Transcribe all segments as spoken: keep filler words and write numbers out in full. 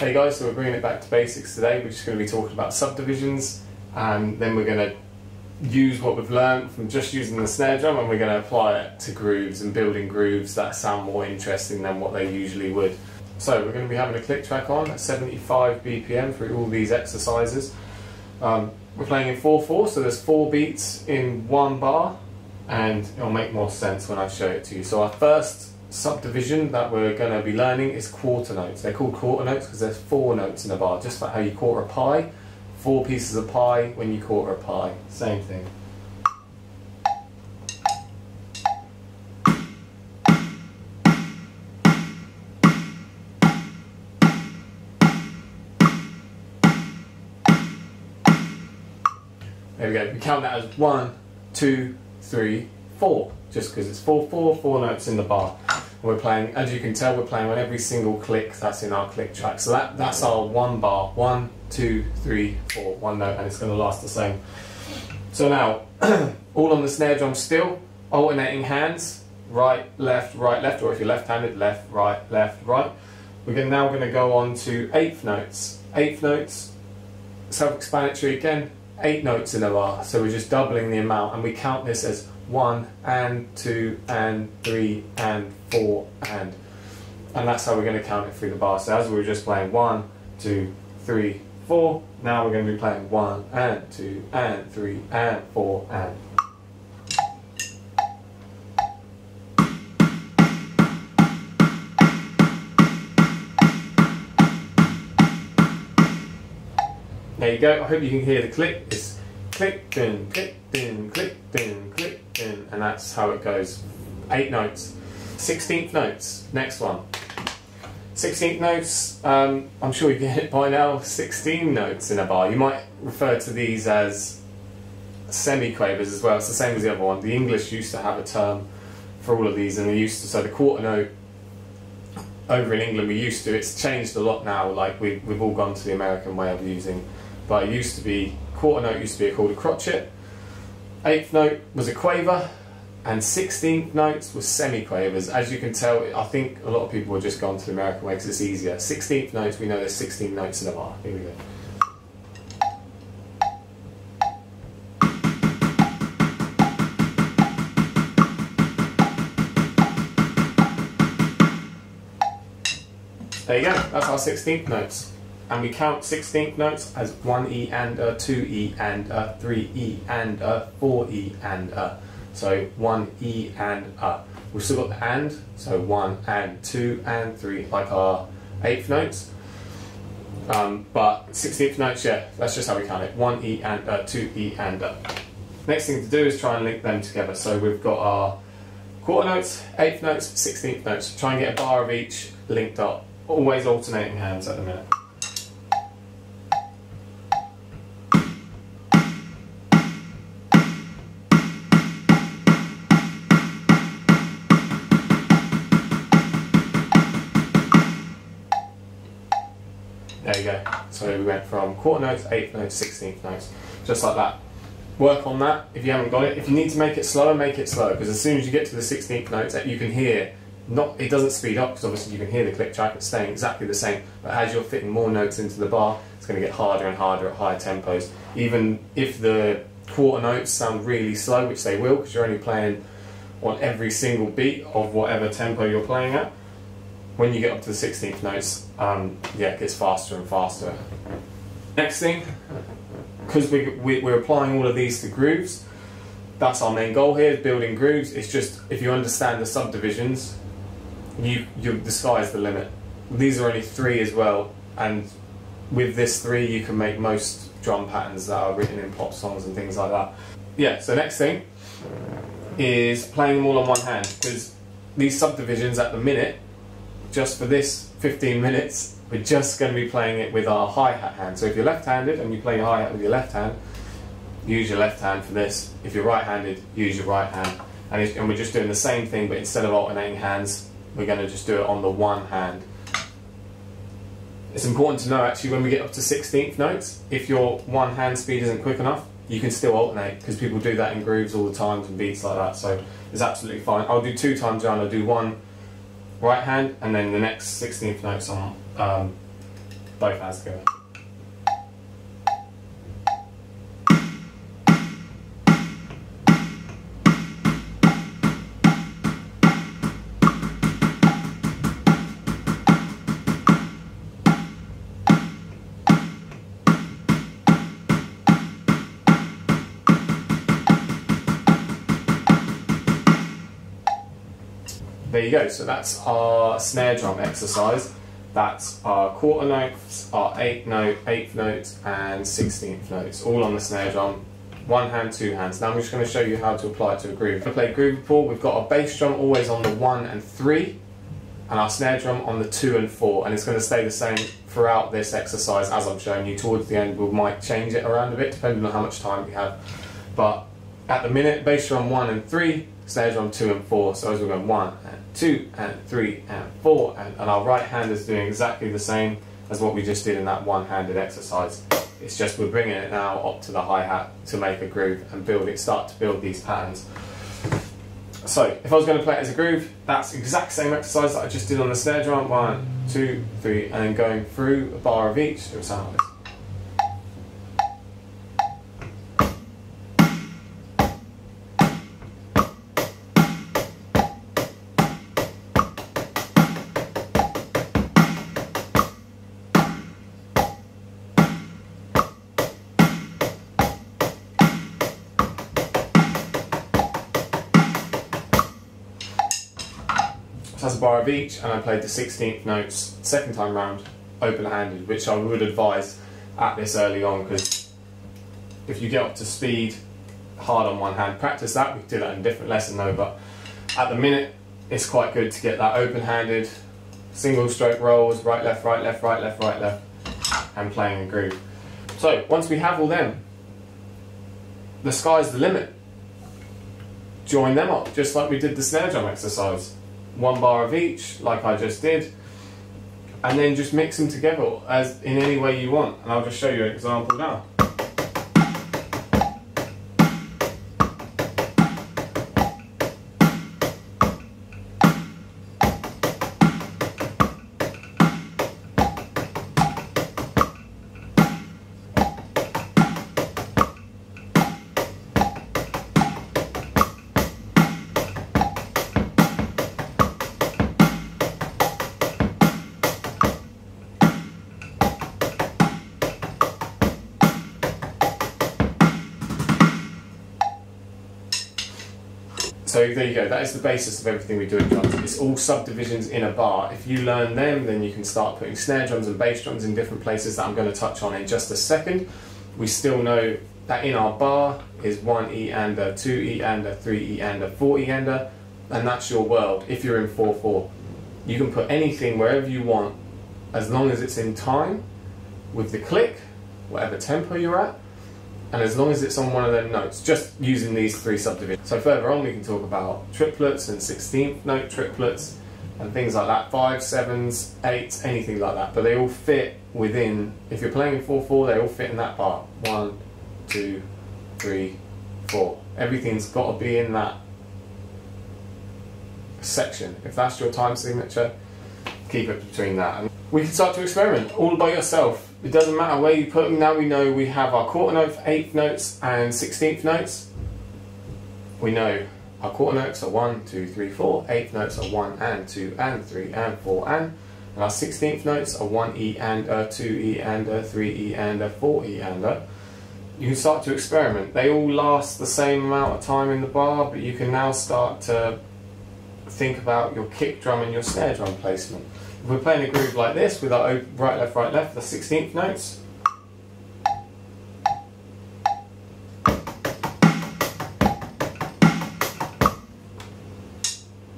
Hey guys, so we're bringing it back to basics today. We're just going to be talking about subdivisions, and then we're going to use what we've learned from just using the snare drum, and we're going to apply it to grooves and building grooves that sound more interesting than what they usually would. So we're going to be having a click track on at seventy-five B P M through all these exercises. Um, we're playing in four four, so there's four beats in one bar, and it'll make more sense when I show it to you. So our first subdivision that we're going to be learning is quarter notes. They're called quarter notes because there's four notes in a bar, just like how you quarter a pie. Four pieces of pie when you quarter a pie. Same thing. There we go. We count that as one, two, three, four, just because it's four, four, four notes in the bar. We're playing, as you can tell, we're playing on every single click that's in our click track. So that, that's our one bar. One, two, three, four, one note, and it's going to last the same. So now, all on the snare drum still, alternating hands, right, left, right, left, or if you're left-handed, left, right, left, right. We're now going to go on to eighth notes. Eighth notes, self-explanatory again, eight notes in a bar. So we're just doubling the amount, and we count this as one and two and three and four and and that's how we're going to count it through the bar. So as we were just playing one, two, three, four, now we're going to be playing one and two and three and four and. There you go. I hope you can hear the click. It's click, dun, click, dun, click, dun, click. In, and that's how it goes. Eight notes. Sixteenth notes. Next one. Sixteenth notes. Um, I'm sure you get it by now. Sixteen notes in a bar. You might refer to these as semiquavers as well. It's the same as the other one. The English used to have a term for all of these, and they used to. So the quarter note over in England, we used to. It's changed a lot now. Like we, we've all gone to the American way of using. But it used to be quarter note used to be called a crotchet. Eighth note was a quaver, and sixteenth notes were semiquavers. As you can tell, I think a lot of people have just gone to the American way because it's easier. Sixteenth notes, we know there's sixteen notes in a bar. Here we go. There you go, that's our sixteenth notes. And we count sixteenth notes as one E and a, two E and a, three E and a, four E and a. So one E and a. We've still got the and, so one and two and three, like our eighth notes. Um, but sixteenth notes, yeah, that's just how we count it. one E and a, two E and a. Next thing to do is try and link them together. So we've got our quarter notes, eighth notes, sixteenth notes. Try and get a bar of each linked up. Always alternating hands at the minute. There you go. So we went from quarter notes, eighth notes, sixteenth notes, just like that. Work on that if you haven't got it. If you need to make it slower, make it slower, because as soon as you get to the sixteenth notes, you can hear, not, it doesn't speed up, because obviously you can hear the click track, it's staying exactly the same, but as you're fitting more notes into the bar, it's going to get harder and harder at higher tempos. Even if the quarter notes sound really slow, which they will, because you're only playing on every single beat of whatever tempo you're playing at, when you get up to the sixteenth notes, um, yeah, it gets faster and faster. Next thing, because we, we, we're applying all of these to grooves, that's our main goal here, building grooves. It's just, if you understand the subdivisions, you, you, the sky's the limit. These are only three as well, and with this three, you can make most drum patterns that are written in pop songs and things like that. Yeah, so next thing is playing them all on one hand, because these subdivisions at the minute, just for this fifteen minutes, we're just going to be playing it with our hi-hat hand. So if you're left-handed and you play your hi-hat with your left hand, use your left hand for this. If you're right-handed, use your right hand. And, if, and we're just doing the same thing, but instead of alternating hands, we're going to just do it on the one hand. It's important to know, actually, when we get up to sixteenth notes, if your one hand speed isn't quick enough, you can still alternate, because people do that in grooves all the time and beats like that, so it's absolutely fine. I'll do two times around, I'll do one right hand, and then the next sixteenth notes on um, both has to go. There you go, so that's our snare drum exercise. That's our quarter notes, our eighth note, eighth note and sixteenth notes, all on the snare drum. One hand, two hands. Now I'm just going to show you how to apply it to a groove. To play groove report, we've got our bass drum always on the one and three, and our snare drum on the two and four, and it's going to stay the same throughout this exercise as I've shown you. Towards the end we might change it around a bit depending on how much time we have. But at the minute, bass drum one and three, snare drum two and four, so as we're going one and two and three and four, and, and our right hand is doing exactly the same as what we just did in that one-handed exercise. It's just we're bringing it now up to the hi-hat to make a groove and build it, start to build these patterns. So if I was going to play it as a groove, that's the exact same exercise that I just did on the snare drum, one, two, three, and then going through a bar of each, it would sound like this. Has a bar of each, and I played the sixteenth notes second time round open-handed, which I would advise at this early on, because if you get up to speed hard on one hand, practice that. We do that in a different lesson though, but at the minute it's quite good to get that open-handed single stroke rolls, right left right left right left right left, and playing a groove. So once we have all them, the sky's the limit. Join them up just like we did the snare drum exercise. One bar of each, like I just did, and then just mix them together as in any way you want. And I'll just show you an example now. So there you go, that is the basis of everything we do in drums. It's all subdivisions in a bar. If you learn them, then you can start putting snare drums and bass drums in different places that I'm going to touch on in just a second. We still know that in our bar is one E ander, two E ander, three E ander, four E ander, and that's your world. If you're in four four, you can put anything wherever you want, as long as it's in time with the click, whatever tempo you're at, and as long as it's on one of them notes, just using these three subdivisions. So further on we can talk about triplets and sixteenth note triplets and things like that, fives, sevens, eights, anything like that, but they all fit within, if you're playing four four, they all fit in that bar. One, two, three, four. Everything's got to be in that section. If that's your time signature, keep it between that. And we can start to experiment all by yourself. It doesn't matter where you put them. Now we know we have our quarter notes, eighth notes and sixteenth notes. We know our quarter notes are one, two, three, four. Eighth notes are one and two and three and four and. And our sixteenth notes are one E and a, two E and a, three E and a, four E and a. You can start to experiment. They all last the same amount of time in the bar, but you can now start to think about your kick drum and your snare drum placement. If we're playing a groove like this with our right, left, right, left, the sixteenth notes.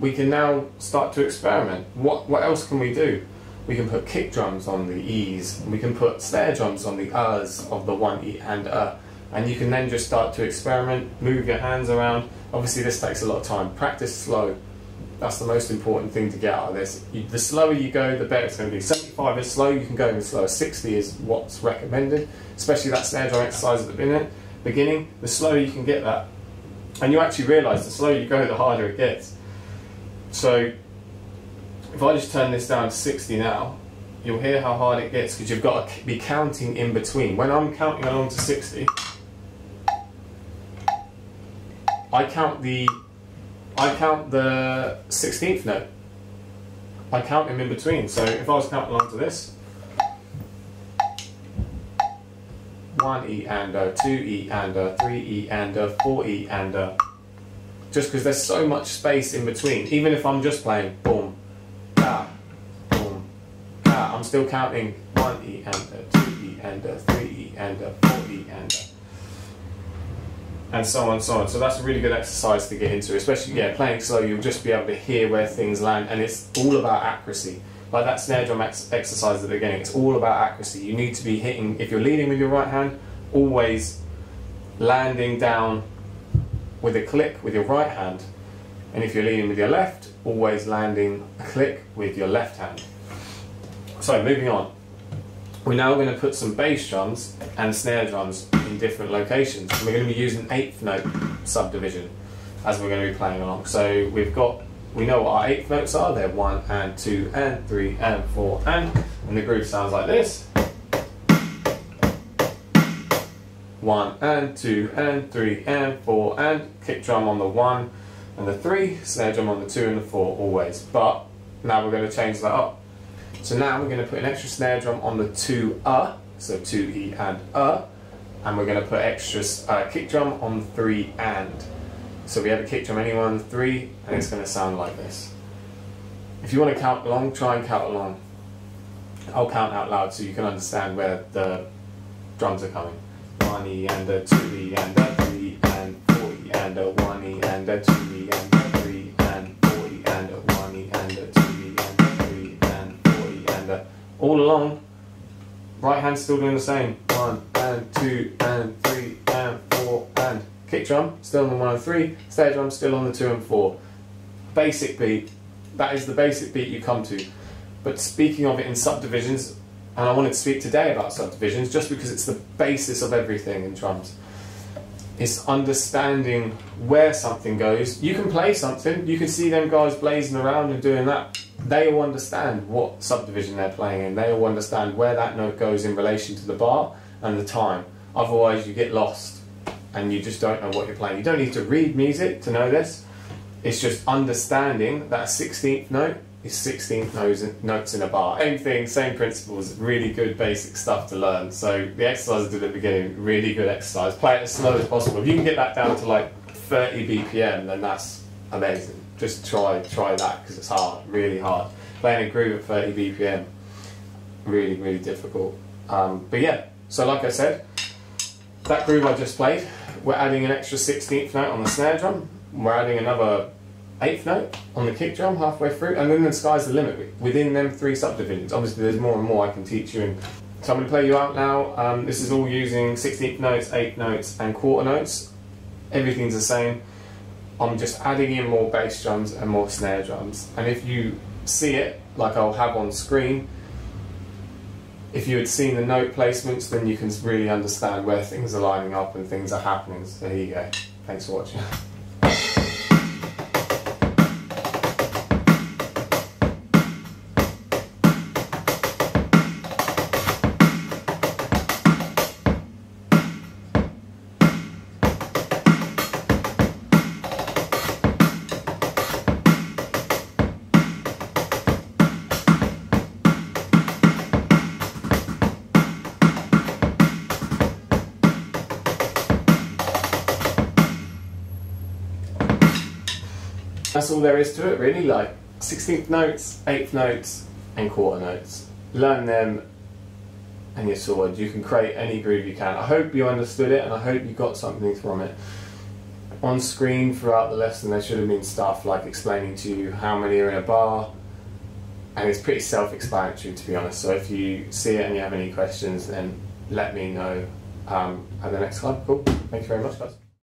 We can now start to experiment. What, what else can we do? We can put kick drums on the E's, and we can put snare drums on the uhs of the one E and uh. And you can then just start to experiment, move your hands around. Obviously this takes a lot of time. Practice slow. That's the most important thing to get out of this. You, the slower you go, the better it's going to be. seventy-five is slow, you can go even slower. sixty is what's recommended, especially that snare drum exercise at the beginning. The slower you can get that. And you actually realise the slower you go, the harder it gets. So if I just turn this down to sixty now, you'll hear how hard it gets because you've got to be counting in between. When I'm counting along to sixty, I count the I count the sixteenth note. I count them in between. So if I was counting along to this, one E and a, two E and a, three E and a, four E and a. Just because there's so much space in between. Even if I'm just playing boom, ba, boom, ba, I'm still counting one E and a, two E and a, three E and a, four E and a. And so on, so on. So that's a really good exercise to get into, especially yeah, playing slow. You'll just be able to hear where things land, and it's all about accuracy. Like that snare drum ex exercise at the beginning, it's all about accuracy. You need to be hitting, if you're leading with your right hand, always landing down with a click with your right hand. And if you're leading with your left, always landing a click with your left hand. So moving on. We're now going to put some bass drums and snare drums in different locations. And we're going to be using eighth note subdivision as we're going to be playing along. So we've got, we know what our eighth notes are. They're one and two and three and four and, and the groove sounds like this. One and two and three and four and, kick drum on the one and the three, snare drum on the two and the four always. But now we're going to change that up. So now we're going to put an extra snare drum on the two uh, so two E and uh, and we're going to put extra uh, kick drum on three and. So we have a kick drum anyone three, and it's going to sound like this. If you want to count along, try and count along. I'll count out loud so you can understand where the drums are coming. One E and a, two E and a, three and four E and a, one E and a, two E and a, three and four E and a, one E and a, two E and a, three and four E and a. All along. Right hand still doing the same. One and two and three and four and. Kick drum still on the one and three. Snare drum still on the two and four. Basic beat. That is the basic beat you come to. But speaking of it in subdivisions, and I wanted to speak today about subdivisions just because it's the basis of everything in drums. It's understanding where something goes. You can play something. You can see them guys blazing around and doing that. They all understand what subdivision they're playing in. They all understand where that note goes in relation to the bar and the time. Otherwise you get lost and you just don't know what you're playing. You don't need to read music to know this. It's just understanding that sixteenth note is sixteenth notes in a bar. Same thing, same principles, really good basic stuff to learn. So the exercise I did at the beginning, really good exercise. Play it as slow as possible. If you can get that down to like thirty B P M, then that's amazing. Just try try that because it's hard, really hard. Playing a groove at thirty B P M, really, really difficult. Um, but yeah, so like I said, that groove I just played, we're adding an extra sixteenth note on the snare drum. We're adding another eighth note on the kick drum halfway through, and then the sky's the limit within them three subdivisions. Obviously there's more and more I can teach you, and so I'm going to play you out now. Um, this is all using sixteenth notes, eighth notes and quarter notes. Everything's the same. I'm just adding in more bass drums and more snare drums, and if you see it, like I'll have on screen, if you had seen the note placements, then you can really understand where things are lining up and things are happening. So there you go. Thanks for watching. That's all there is to it really, like sixteenth notes, eighth notes and quarter notes. Learn them and you're sorted. You can create any groove you can. I hope you understood it and I hope you got something from it. On screen throughout the lesson there should have been stuff like explaining to you how many are in a bar, and it's pretty self-explanatory to be honest, so if you see it and you have any questions then let me know um, at the next club. Cool, thank you very much guys.